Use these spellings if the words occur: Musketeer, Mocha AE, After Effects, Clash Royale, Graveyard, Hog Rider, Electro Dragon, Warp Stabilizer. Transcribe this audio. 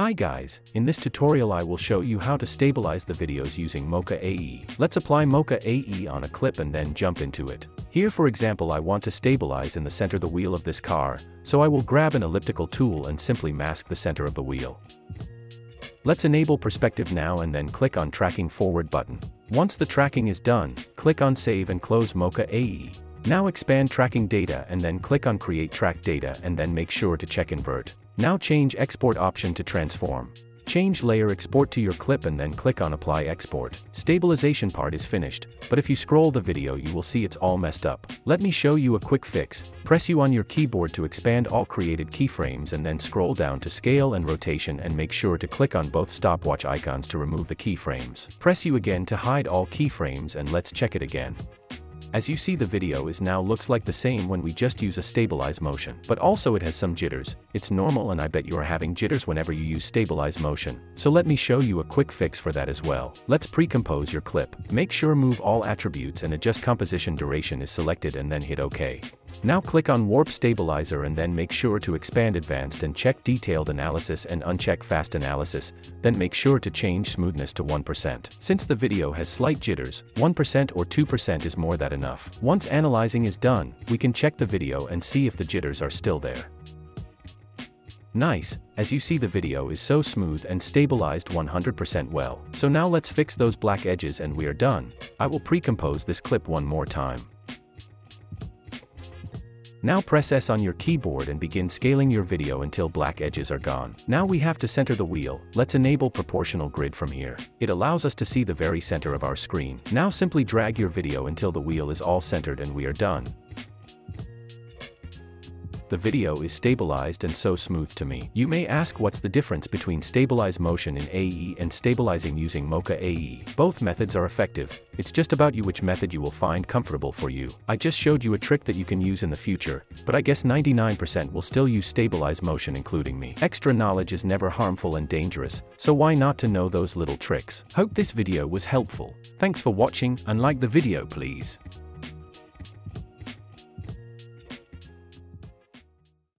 Hi guys, in this tutorial I will show you how to stabilize the videos using Mocha AE. Let's apply Mocha AE on a clip and then jump into it. Here for example I want to stabilize in the center the wheel of this car, so I will grab an elliptical tool and simply mask the center of the wheel. Let's enable perspective now and then click on tracking forward button. Once the tracking is done, click on save and close Mocha AE. Now expand tracking data and then click on create track data and then make sure to check invert. Now change export option to transform. Change layer export to your clip and then click on apply export. Stabilization part is finished, but if you scroll the video you will see it's all messed up. Let me show you a quick fix. Press U on your keyboard to expand all created keyframes and then scroll down to scale and rotation and make sure to click on both stopwatch icons to remove the keyframes. Press U again to hide all keyframes and let's check it again. As you see the video is now looks like the same when we just use a stabilize motion. But also it has some jitters. It's normal and I bet you are having jitters whenever you use stabilize motion. So let me show you a quick fix for that as well. Let's pre-compose your clip. Make sure move all attributes and adjust composition duration is selected and then hit OK. Now click on Warp Stabilizer and then make sure to expand Advanced and check Detailed Analysis and uncheck Fast Analysis, then make sure to change Smoothness to 1%. Since the video has slight jitters, 1% or 2% is more than enough. Once analyzing is done, we can check the video and see if the jitters are still there. Nice, as you see the video is so smooth and stabilized 100% well. So now let's fix those black edges and we are done. I will pre-compose this clip one more time. Now press S on your keyboard and begin scaling your video until black edges are gone. Now we have to center the wheel. Let's enable proportional grid from here. It allows us to see the very center of our screen. Now simply drag your video until the wheel is all centered and we are done. The video is stabilized and so smooth to me. You may ask what's the difference between stabilize motion in AE and stabilizing using Mocha AE. Both methods are effective. It's just about you which method you will find comfortable for you. I just showed you a trick that you can use in the future, but I guess 99% will still use stabilize motion including me. Extra knowledge is never harmful and dangerous, so why not to know those little tricks? Hope this video was helpful. Thanks for watching and like the video please.